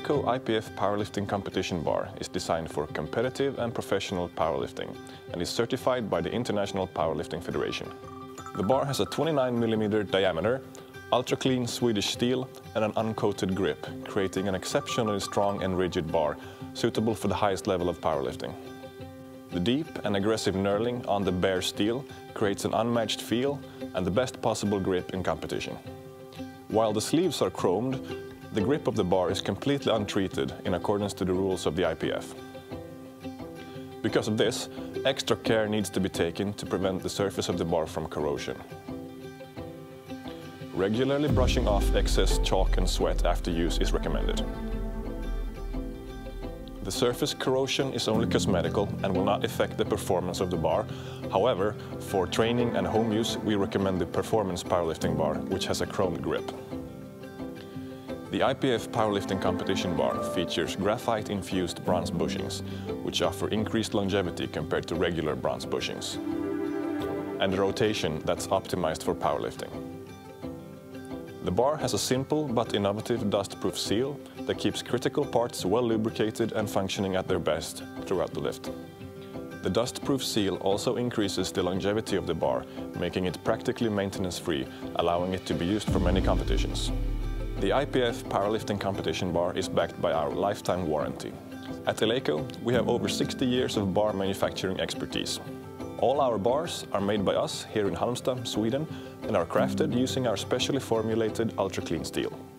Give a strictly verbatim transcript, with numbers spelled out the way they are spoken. Eleiko I P F Powerlifting Competition Bar is designed for competitive and professional powerlifting and is certified by the International Powerlifting Federation. The bar has a twenty-nine millimeter diameter, ultra-clean Swedish steel and an uncoated grip, creating an exceptionally strong and rigid bar suitable for the highest level of powerlifting. The deep and aggressive knurling on the bare steel creates an unmatched feel and the best possible grip in competition. While the sleeves are chromed, the grip of the bar is completely untreated in accordance to the rules of the I P F. Because of this, extra care needs to be taken to prevent the surface of the bar from corrosion. Regularly brushing off excess chalk and sweat after use is recommended. The surface corrosion is only cosmetical and will not affect the performance of the bar. However, for training and home use, we recommend the Performance Powerlifting Bar, which has a chromed grip. The I P F Powerlifting Competition Bar features graphite-infused bronze bushings, which offer increased longevity compared to regular bronze bushings, and a rotation that's optimized for powerlifting. The bar has a simple but innovative dust-proof seal that keeps critical parts well lubricated and functioning at their best throughout the lift. The dust-proof seal also increases the longevity of the bar, making it practically maintenance-free, allowing it to be used for many competitions. The I P F Powerlifting Competition Bar is backed by our lifetime warranty. At Eleiko, we have over sixty years of bar manufacturing expertise. All our bars are made by us here in Halmstad, Sweden, and are crafted using our specially formulated ultra-clean steel.